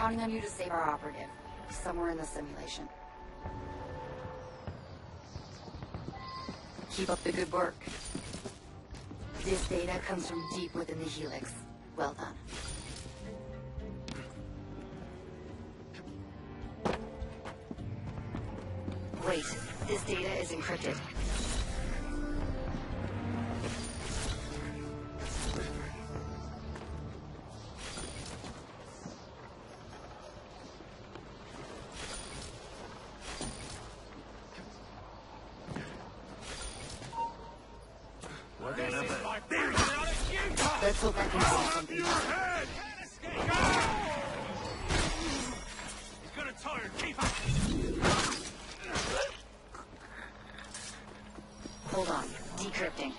counting on you to save our operative. He's somewhere in the simulation. Keep up the good work. This data comes from deep within the Helix. Well done. Wait, this data is encrypted. Let's hope I can do something. Your head! He's gonna turn. Keep up. Hold on. Decrypting.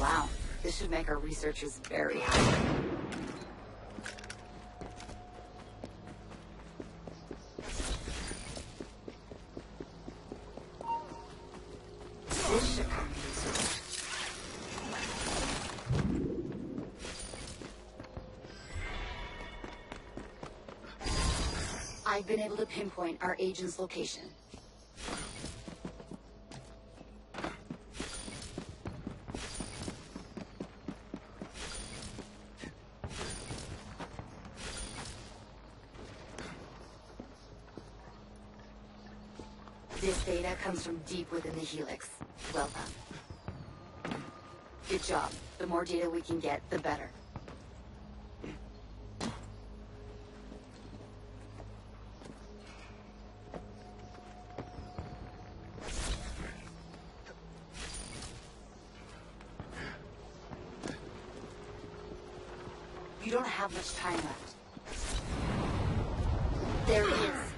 Wow. This should make our researchers very happy. I've been able to pinpoint our agent's location. This data comes from deep within the Helix. Well done. Good job. The more data we can get, the better. You don't have much time left. There it is.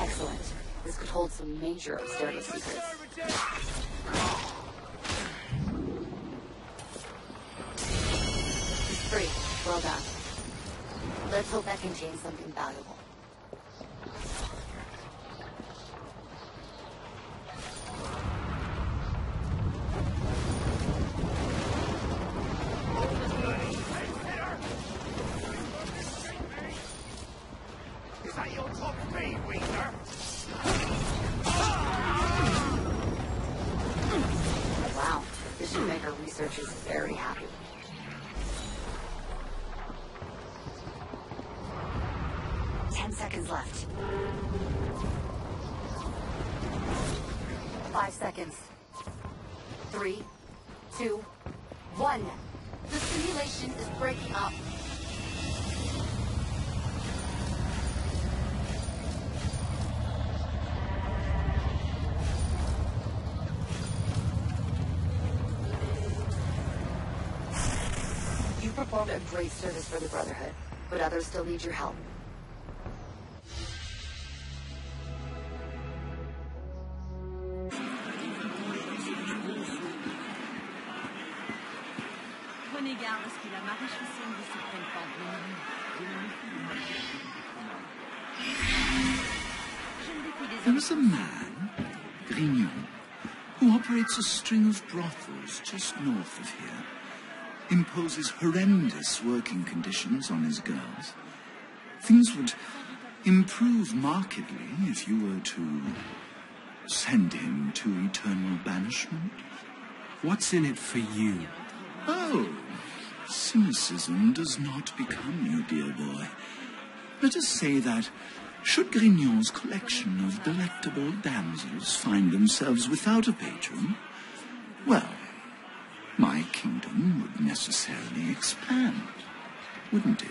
Excellent. This could hold some major upstairs secrets. It's free. Well done. Let's hope that contains something valuable. Performed a great service for the Brotherhood, but others still need your help. Prenez garde à ce que la maréchaussée ne se prenne pas de nous. There is a man, Grignon, who operates a string of brothels just north of here. Imposes horrendous working conditions on his girls. Things would improve markedly if you were to send him to eternal banishment. What's in it for you? Oh, cynicism does not become you, dear boy. Let us say that should Grignon's collection of delectable damsels find themselves without a patron, well, my kingdom would necessarily expand, wouldn't it?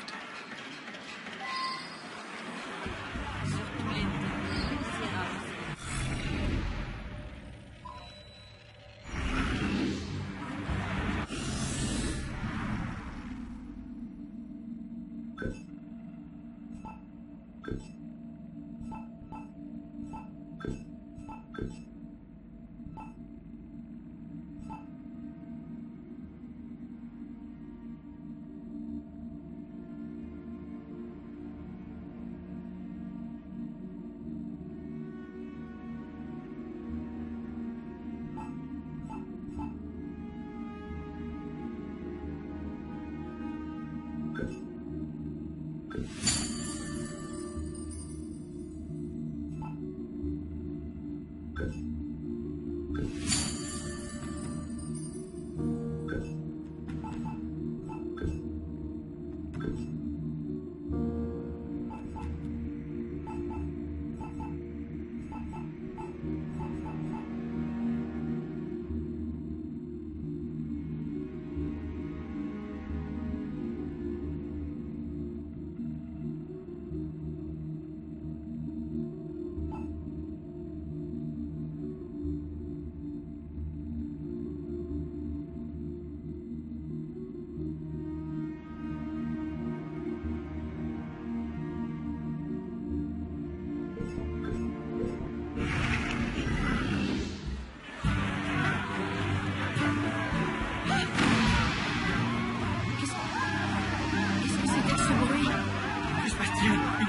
Une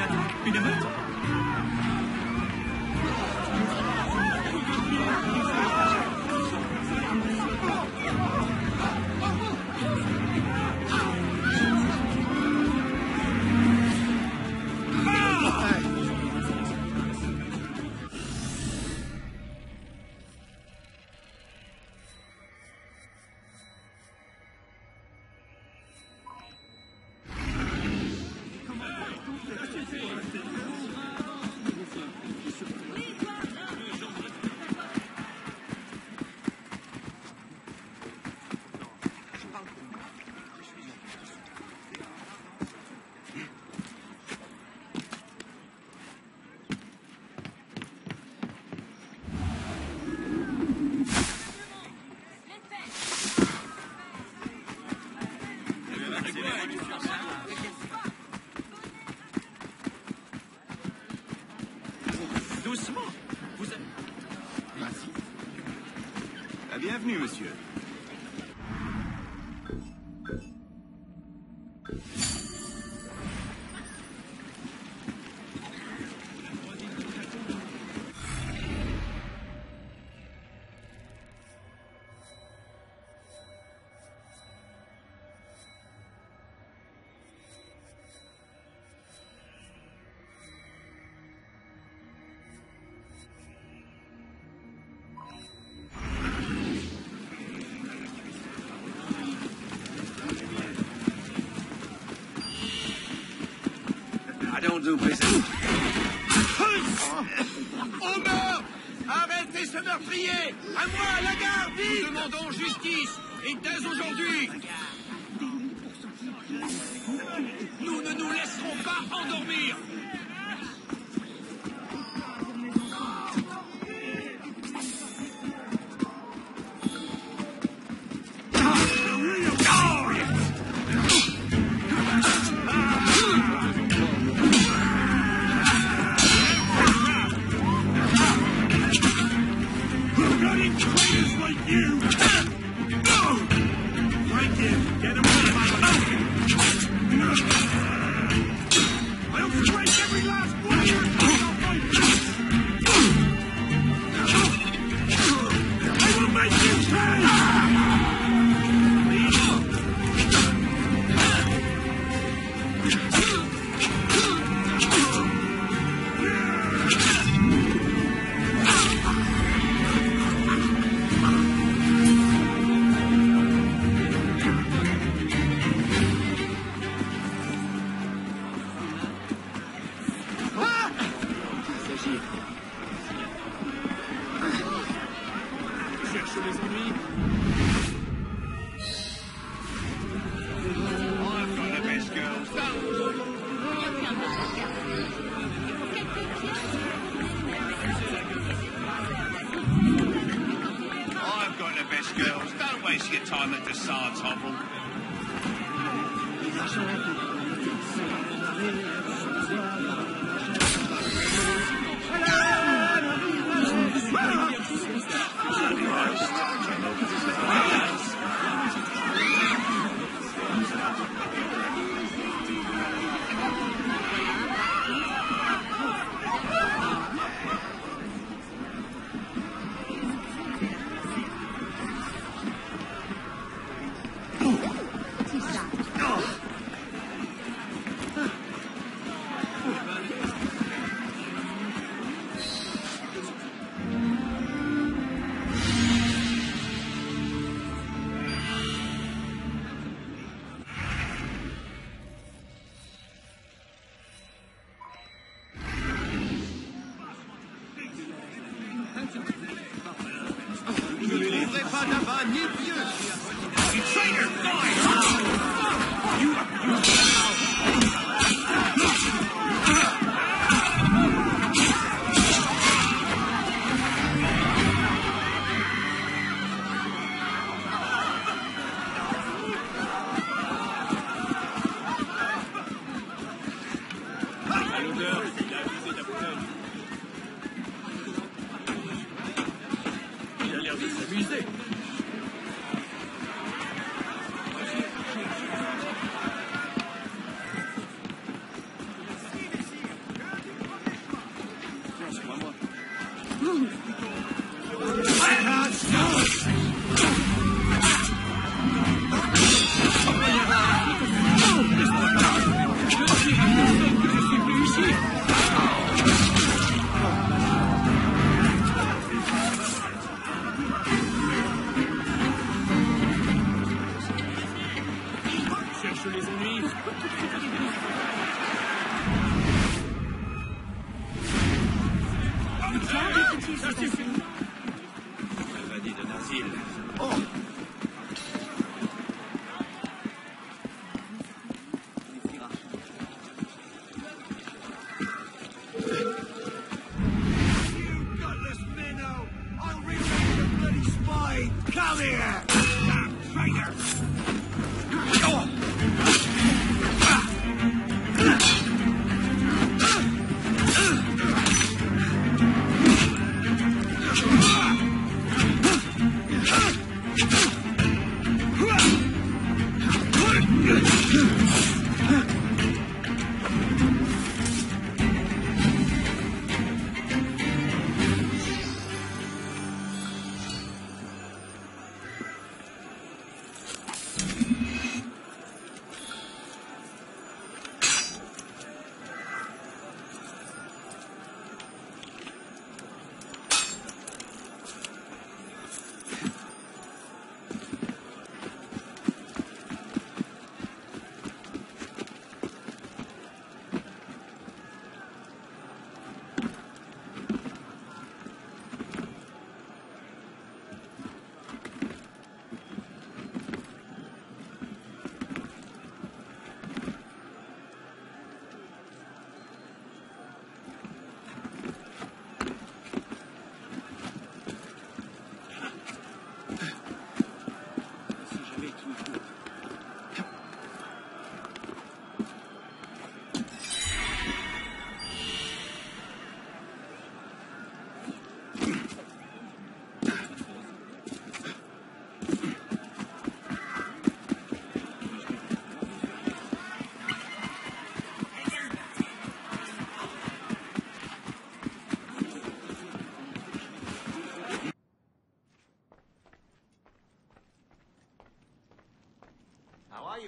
émeute ? Bienvenue, monsieur. Au meurtre! Arrêtez ce meurtrier! À moi, la garde, vite! Nous demandons justice et d'aise aujourd'hui! Nous ne nous laisserons pas endormir!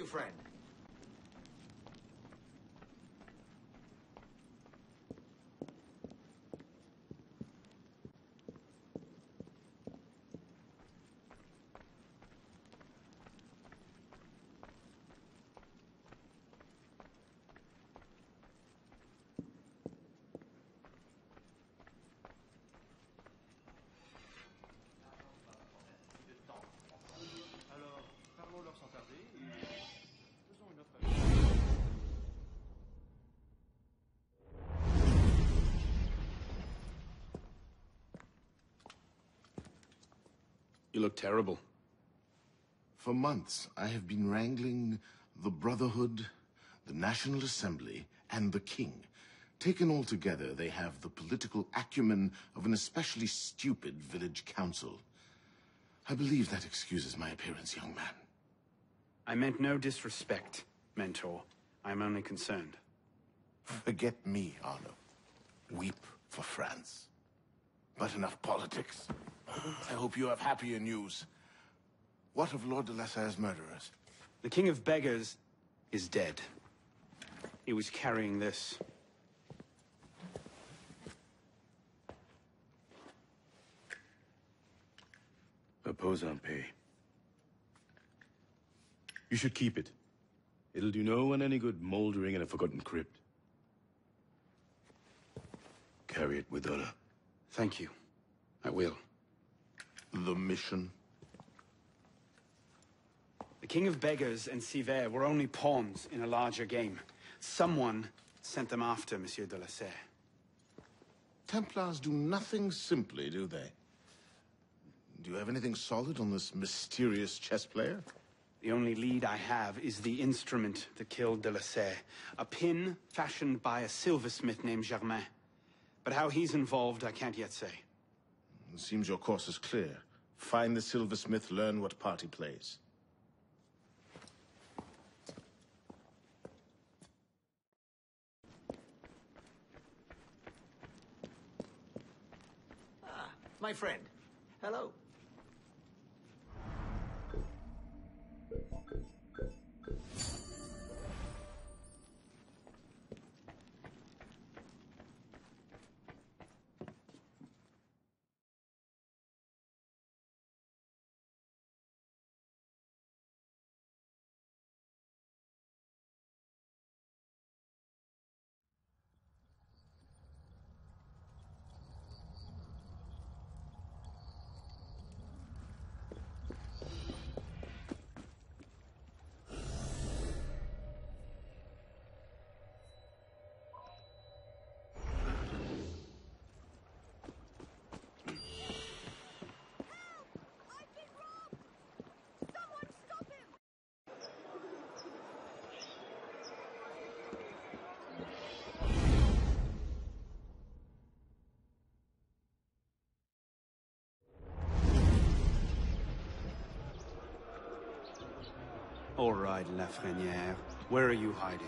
Friend. You look terrible. For months, I have been wrangling the Brotherhood, the National Assembly, and the King. Taken all together, they have the political acumen of an especially stupid village council. I believe that excuses my appearance, young man. I meant no disrespect, Mentor. I am only concerned. Forget me, Arno. Weep for France. But enough politics. I hope you have happier news. What of Lord de Lassay's murderers? The King of Beggars is dead. He was carrying this. Repose en paix. You should keep it. It'll do no one any good moldering in a forgotten crypt. Carry it with honor. Thank you. I will. The mission? The King of Beggars and Sivert were only pawns in a larger game. Someone sent them after Monsieur de la Serre. Templars do nothing simply, do they? Do you have anything solid on this mysterious chess player? The only lead I have is the instrument that killed de la Serre. A pin fashioned by a silversmith named Germain. But how he's involved, I can't yet say. It seems your course is clear. Find the silversmith, learn what part he plays. my friend. Hello. All right, Lafrenière. Where are you hiding?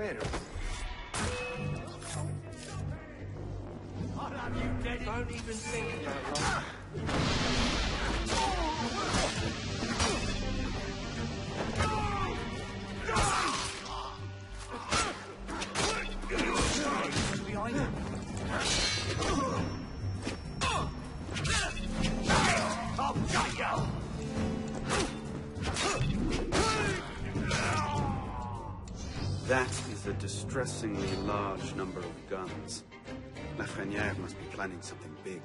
Later. What have you done? Don't even think about it. Distressingly large number of guns. Lafrenière must be planning something big.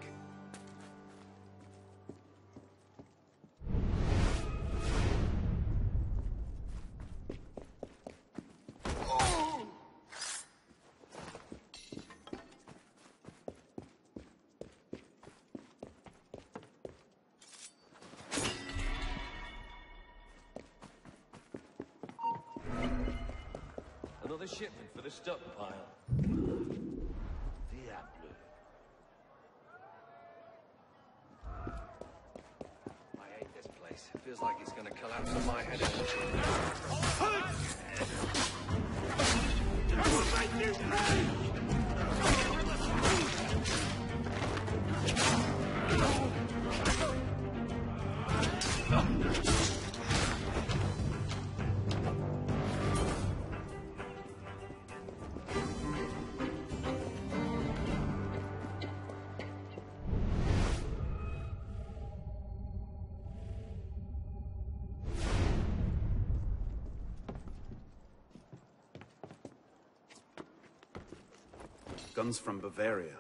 Guns from Bavaria.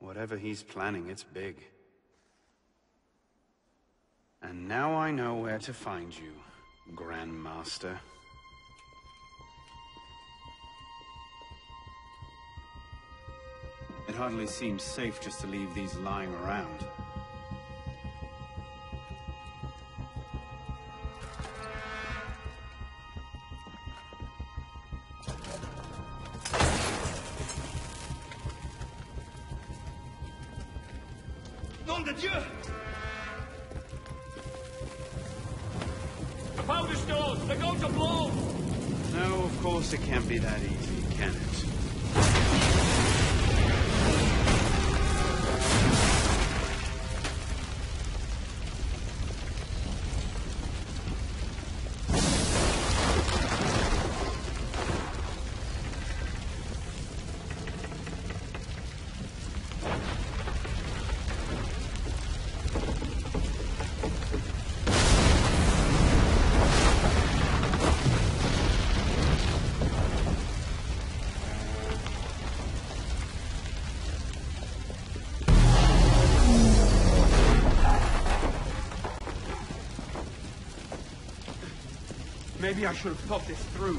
Whatever he's planning, it's big. And now I know where to find you, Grand Master. It hardly seems safe just to leave these lying around. Maybe I should have thought this through.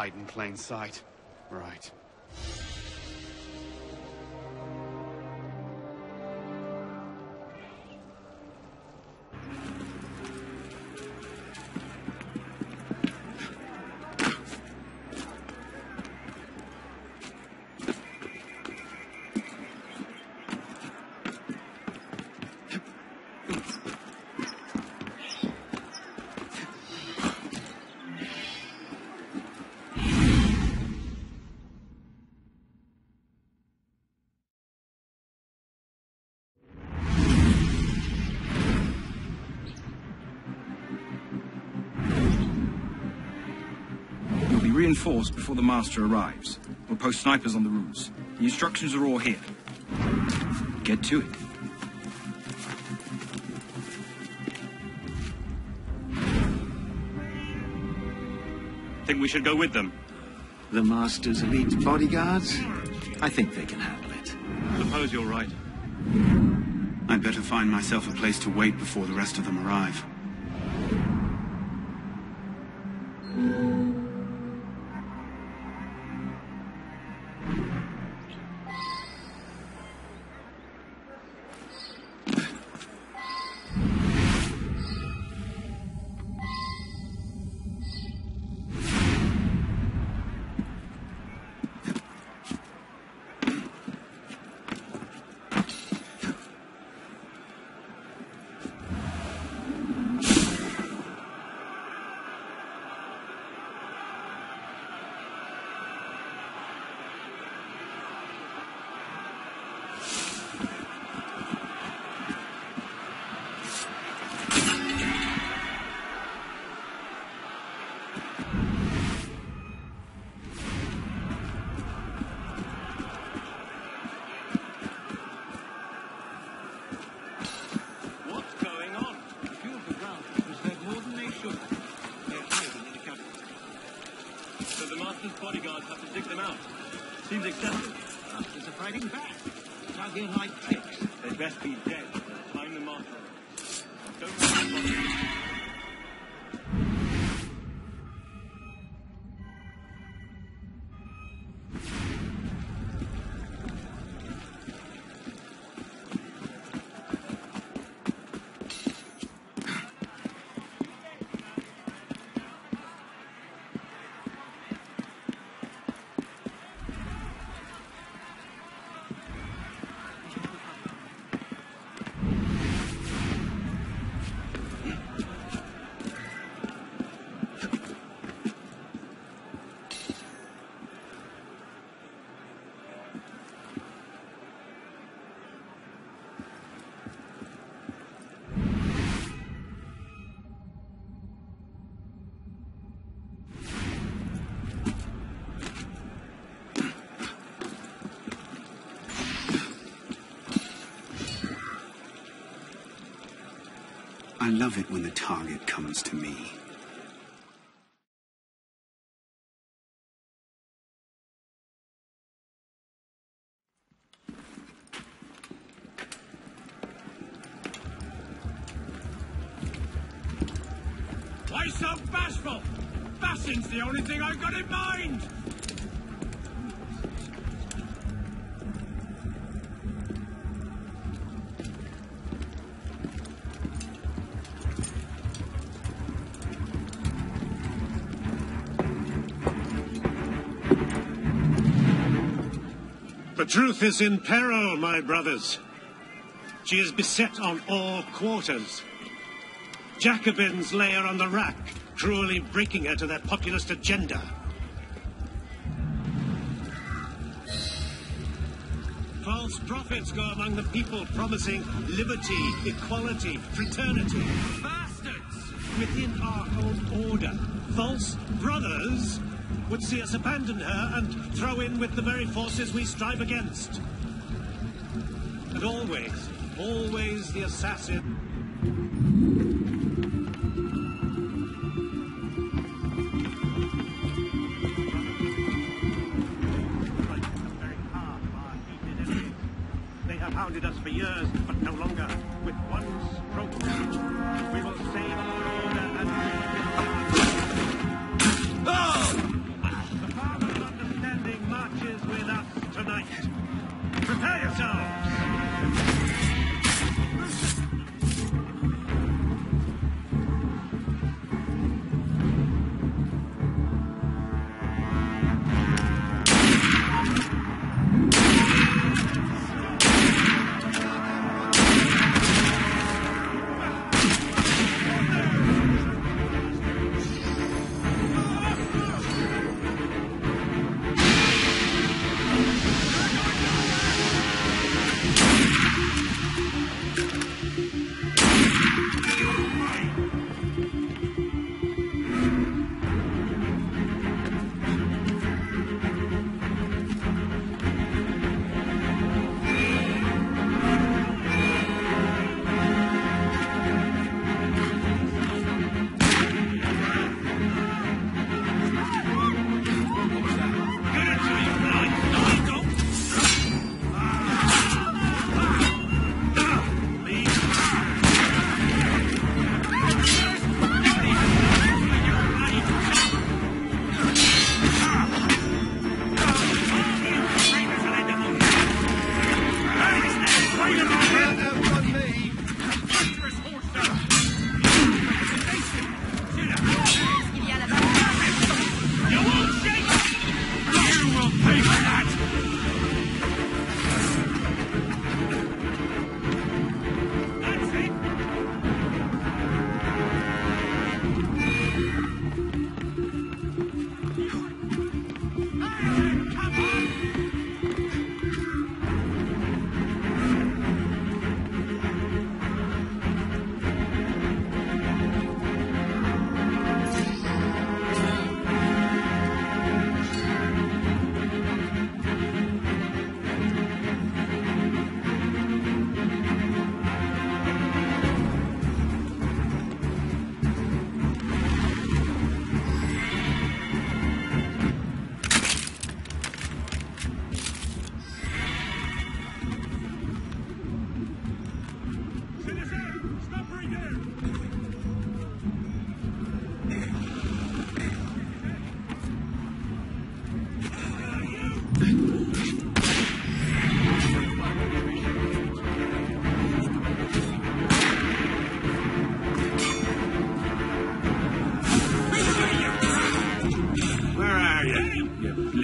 hide in plain sight. Right. Reinforced before the master arrives. We'll post snipers on the roofs. The instructions are all here. Get to it. Think we should go with them? The master's elite bodyguards? I think they can handle it. Suppose you're right. I'd better find myself a place to wait before the rest of them arrive. I love it when the target comes to me. Why so bashful? Bashing's the only thing I've got in mind! The truth is in peril, my brothers. She is beset on all quarters. Jacobins lay her on the rack, cruelly breaking her to their populist agenda. False prophets go among the people promising liberty, equality, fraternity. Bastards! Within our own order, false brothers would see us abandon her and throw in with the very forces we strive against. And always, always the assassin. They have hounded us for years, but no longer. With one stroke, we will save our order and...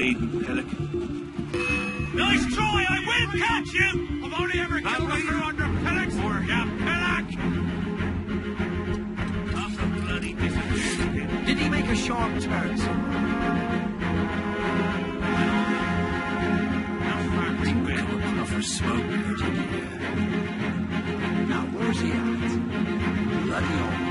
maiden pelican. Nice try! I will catch you! I've only ever killed 100 pellets for ya, pellic! That's a bloody disappearance. Did he make a sharp turn somewhere? For smoke, now where's he at? Bloody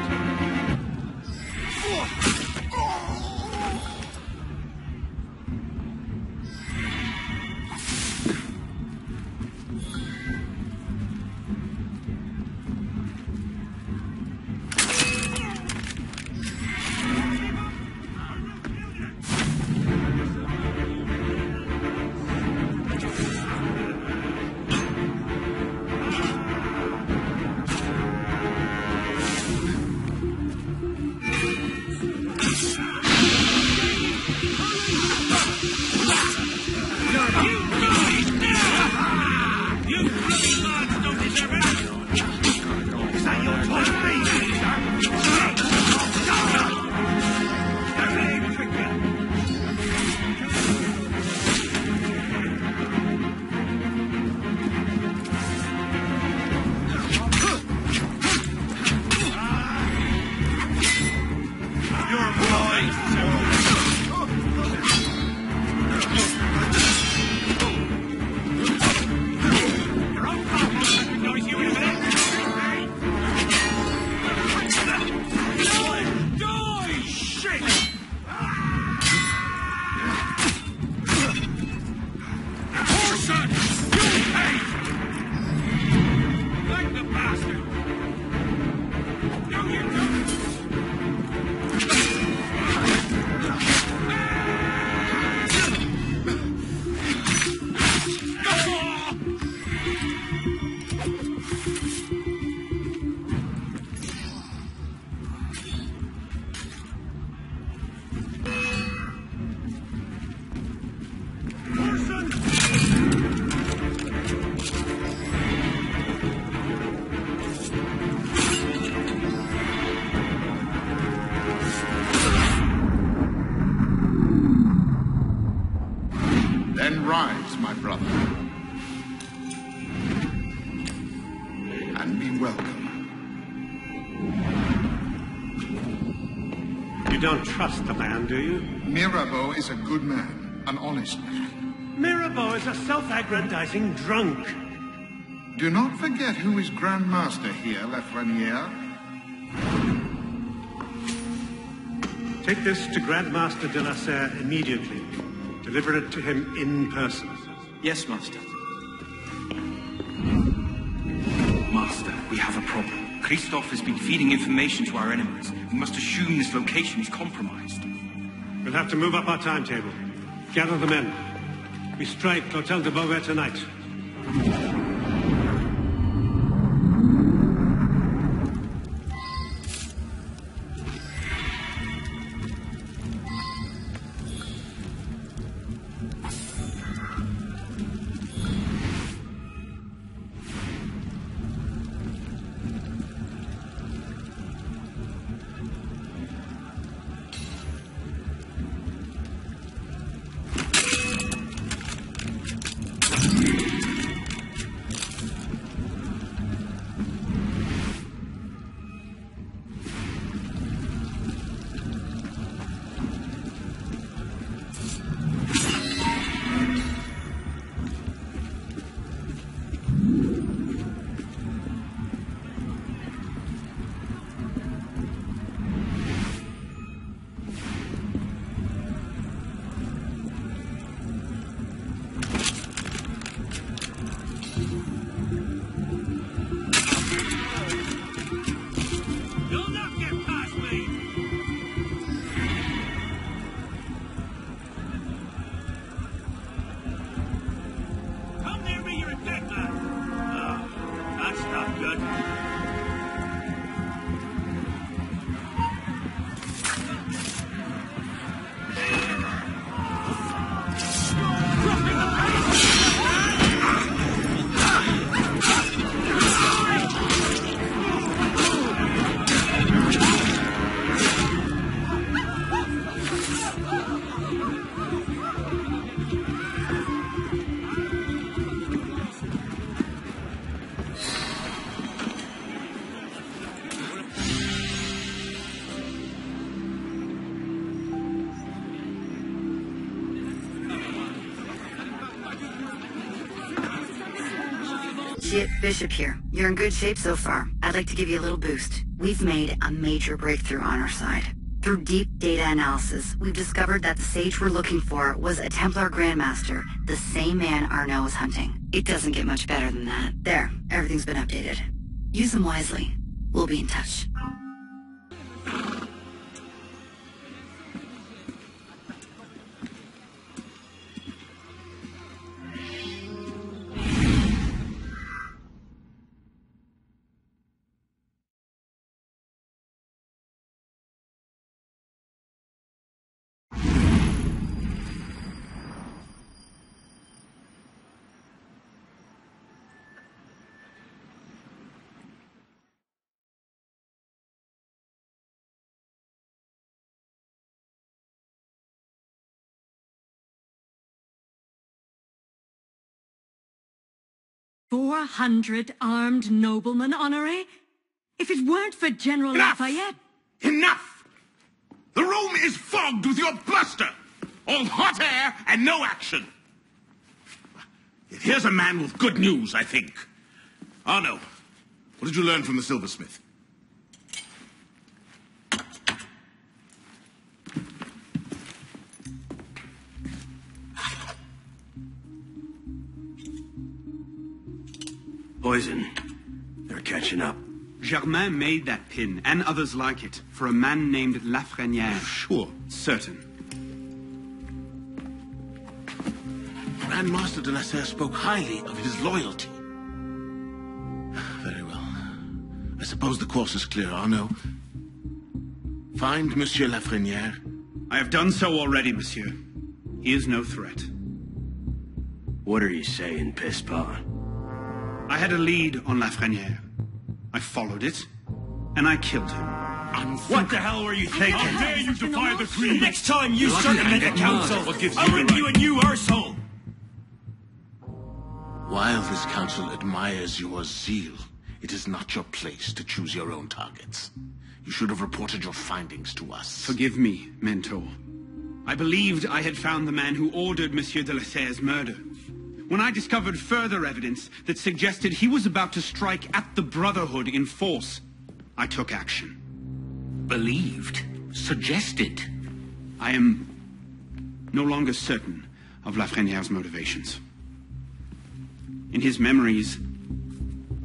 Trust the man, do you? Mirabeau is a good man, an honest man. Mirabeau is a self-aggrandizing drunk. Do not forget who is Grand Master here, Lafrenière. Take this to Grand Master de la Serre immediately. Deliver it to him in person. Yes, Master. Master, we have a problem. Christophe has been feeding information to our enemies. We must assume this location is compromised. We'll have to move up our timetable. Gather the men. We strike Hotel de Beauvais tonight. Ship Bishop here. You're in good shape so far. I'd like to give you a little boost. We've made a major breakthrough on our side. Through deep data analysis, we've discovered that the sage we're looking for was a Templar Grandmaster, the same man Arno was hunting. It doesn't get much better than that. There, everything's been updated. Use them wisely. We'll be in touch. "400 armed noblemen, Honoré? If it weren't for General Lafayette..." "Enough! The room is fogged with your bluster! All hot air and no action! Here's a man with good news, I think. Arno, what did you learn from the silversmith?" "Poison. They're catching up." "Germain made that pin, and others like it, for a man named Lafrenière." "Sure." "Certain." "Grand Master de la Serre spoke highly of his loyalty." "Very well. I suppose the course is clear, Arno. Find Monsieur Lafrenière." "I have done so already, Monsieur. He is no threat." "What are you saying, Pispard?" "I had a lead on Lafrenière. I followed it, and I killed him." "What the hell were you thinking? How dare you defy the creed? Next time you circumvent the council, I'll rip you a new arsehole!" "While this council admires your zeal, it is not your place to choose your own targets. You should have reported your findings to us." "Forgive me, Mentor. I believed I had found the man who ordered Monsieur de la Serre's murder. When I discovered further evidence that suggested he was about to strike at the Brotherhood in force, I took action." "Believed? Suggested?" "I am no longer certain of Lafrenière's motivations. In his memories,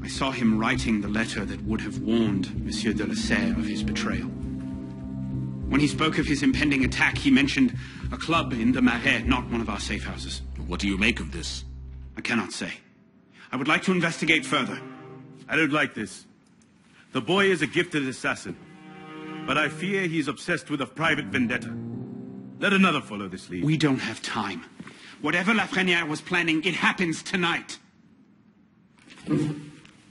I saw him writing the letter that would have warned Monsieur de la Serre of his betrayal. When he spoke of his impending attack, he mentioned a club in the Marais, not one of our safe houses." "What do you make of this?" "I cannot say. I would like to investigate further." "I don't like this. The boy is a gifted assassin, but I fear he's obsessed with a private vendetta. Let another follow this lead." "We don't have time. Whatever Lafrenière was planning, it happens tonight."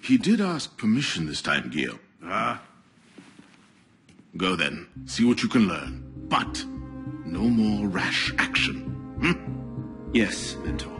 "He did ask permission this time, Guillaume." "Ah." "Go then. See what you can learn. But no more rash action. Hmm?" "Yes, Mentor."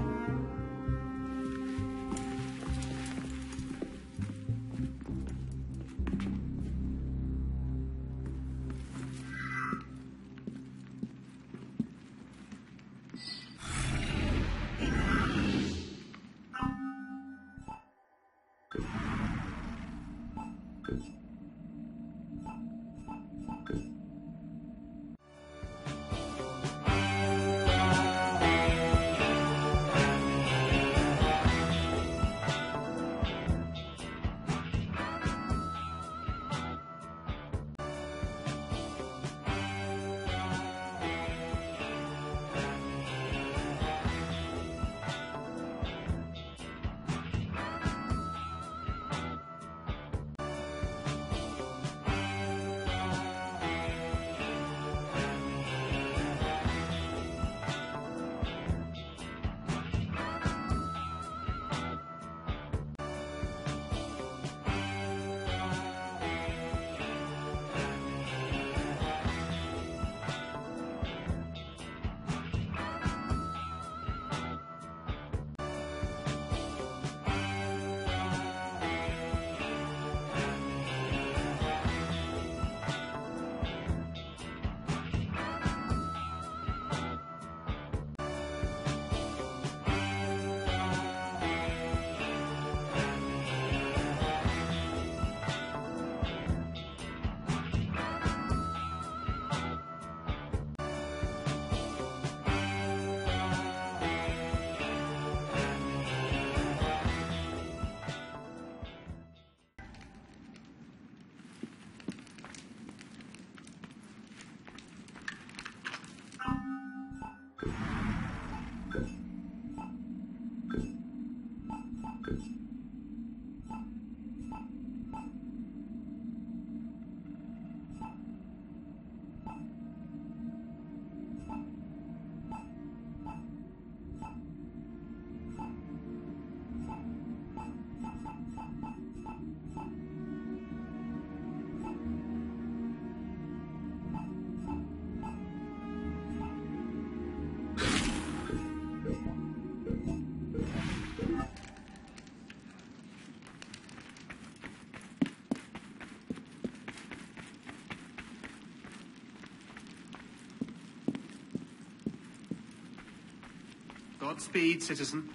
Godspeed, citizen.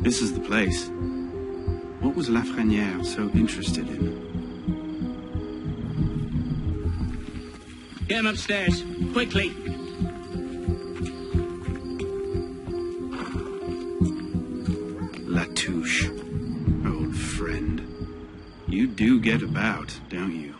This is the place. What was Lafrenière so interested in? Get him upstairs, quickly. Latouche, old friend. You do get about, don't you?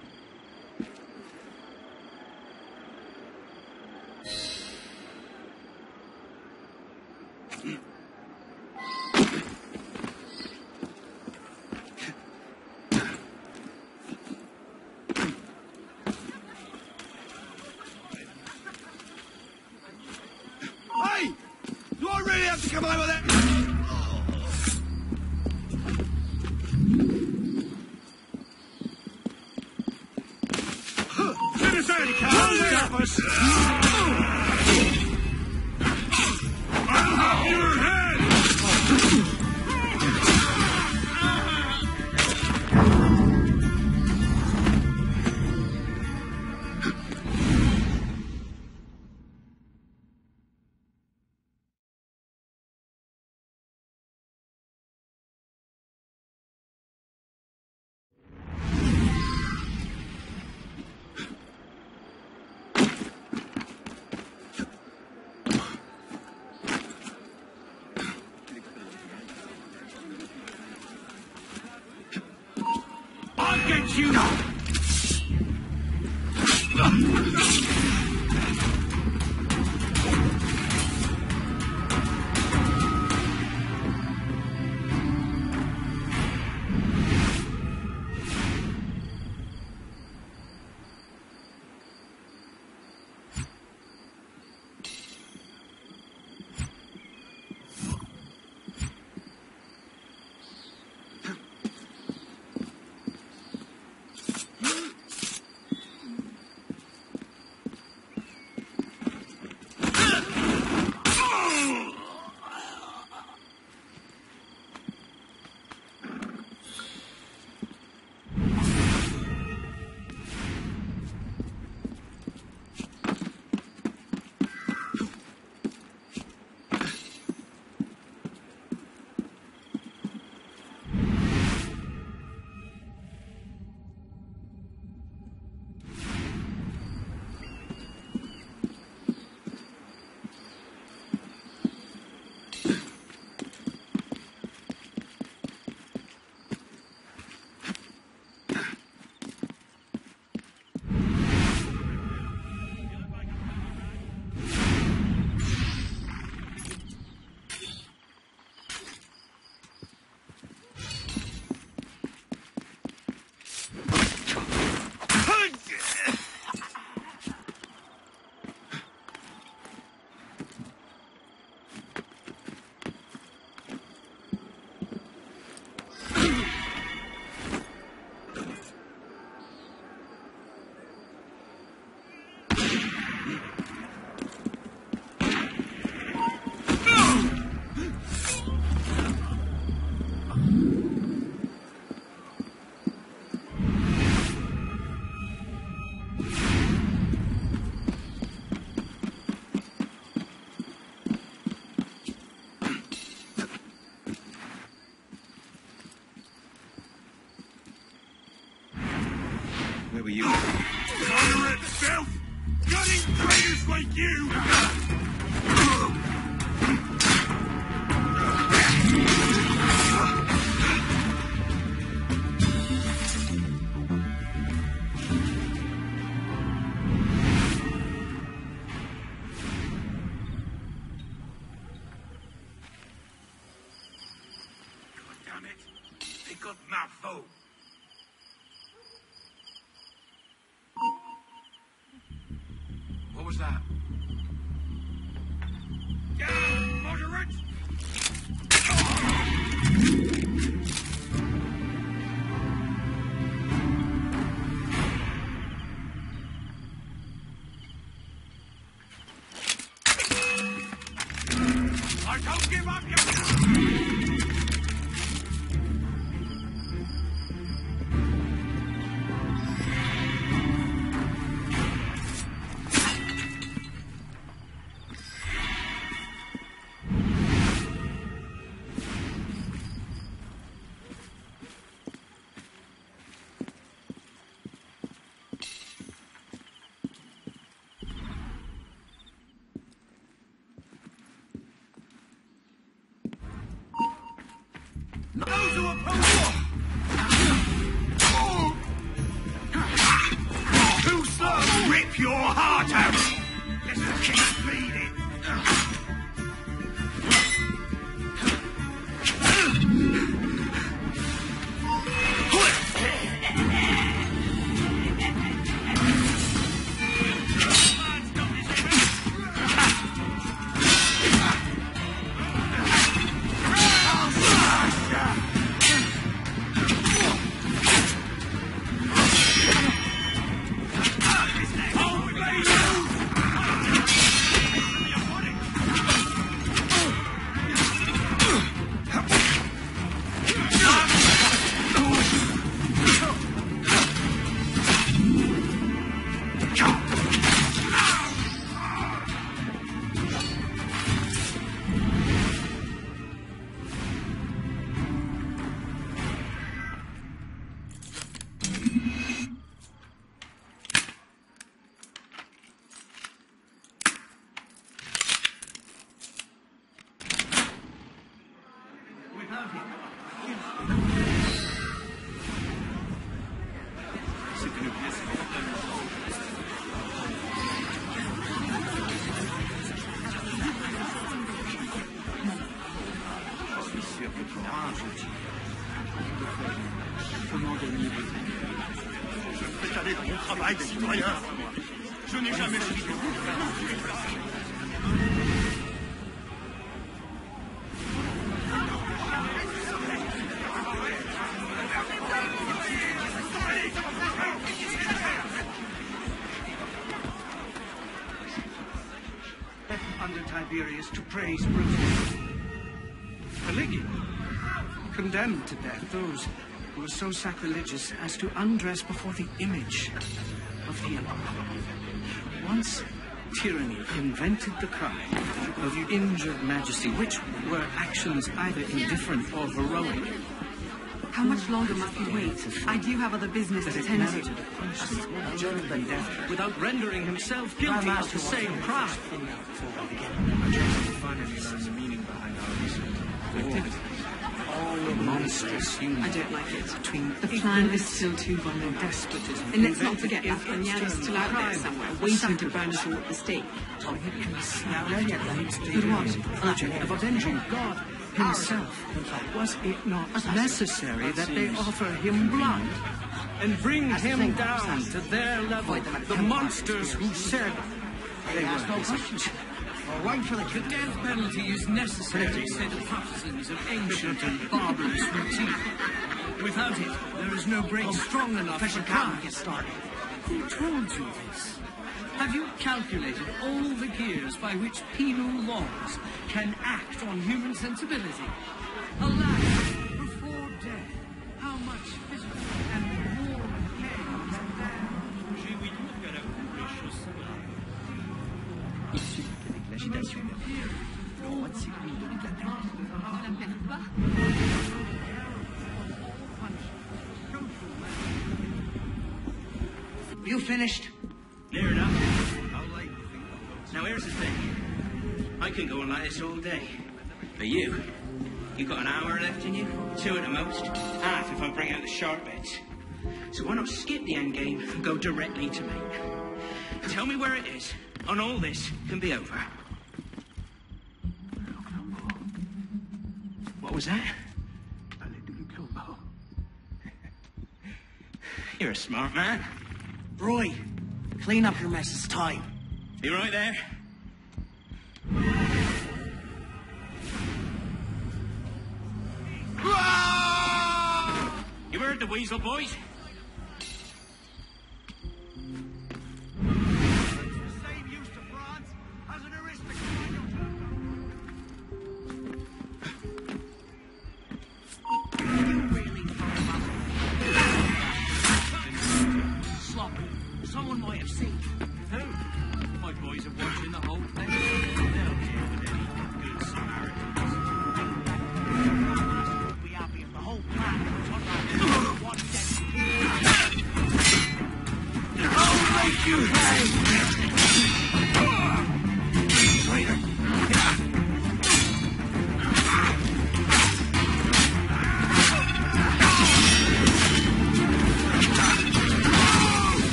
rip your heart out! Let her keep bleeding! Tiberius to praise Brutus. Caligula condemned to death those who were so sacrilegious as to undress before the image of the emperor. Once tyranny invented the crime of injured majesty, which were actions either indifferent or heroic. How much longer must we wait? I do have other business to attend to. Without rendering himself guilty of the same crime. I tried to finalize the meaning behind our recent activities. All monstrous humans. I don't like it. Between the plan is still too vulnerable. Despotism. And let's not forget that Lafrenière is still out there somewhere, waiting to burn us all at the stake. Now, good one. About ending God himself, was it not necessary that they offer him blood and bring him down to their level, the monsters who said they were innocent? The death penalty is necessary, say the partisans of ancient and barbarous routine. Without it, there is no break strong enough to come. Who told you this? Have you calculated all the gears by which penal laws can act on human sensibility? Alas, before death, how much physical and moral pain is there? You finished? Near enough. Now here's the thing. I can go on like this all day. But you got an hour left in you? 2 at the most. Half if I bring out the sharp bits. So why not skip the end game and go directly to me? Tell me where it is, and all this can be over. What was that? You're a smart man. Roy. Clean up your mess, it's time. You right there? You heard the weasel, boys?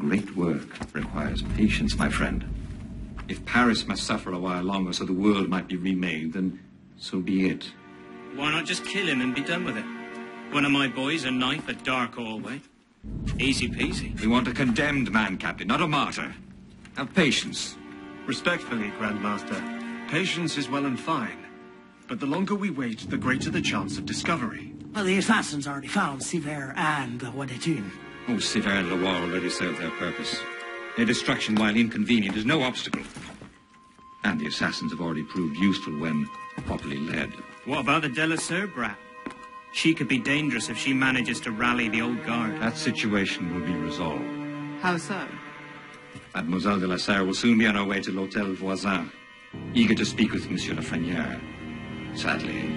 great work requires patience, my friend. If Paris must suffer a while longer so the world might be remade, then so be it. Why not just kill him and be done with it? One of my boys, a knife, a dark hallway. Easy peasy. We want a condemned man, Captain, not a martyr. Have patience. Respectfully, Grand Master, patience is well and fine. But the longer we wait, the greater the chance of discovery. Well, the assassins already found Sivert and La Wadetine. Oh, Sivert and Loire already served their purpose. Their destruction, while inconvenient, is no obstacle. And the assassins have already proved useful when properly led. What about the de Lassay brat? She could be dangerous if she manages to rally the old guard. That situation will be resolved. How so? Mademoiselle de la Serre will soon be on her way to l'Hôtel Voisin, eager to speak with Monsieur Lafrenière. Sadly,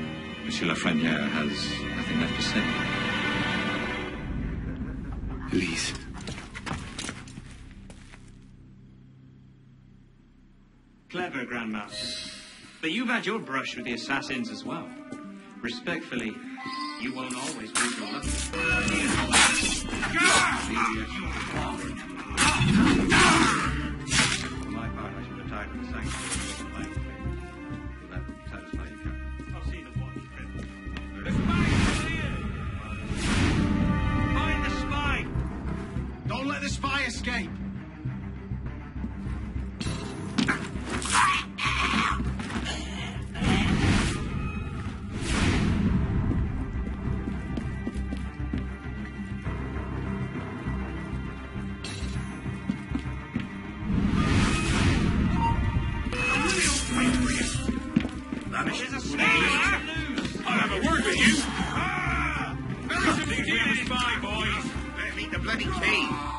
Monsieur Lafrenière has nothing left to say. Please. Clever, Grandmaster. But you've had your brush with the assassins as well. Respectfully, you won't always be your luck. For my part, I should retire to the sanctuary. Will that satisfy you, Captain? I'll see the watch. Find the spy! Don't let the spy escape! Bloody key!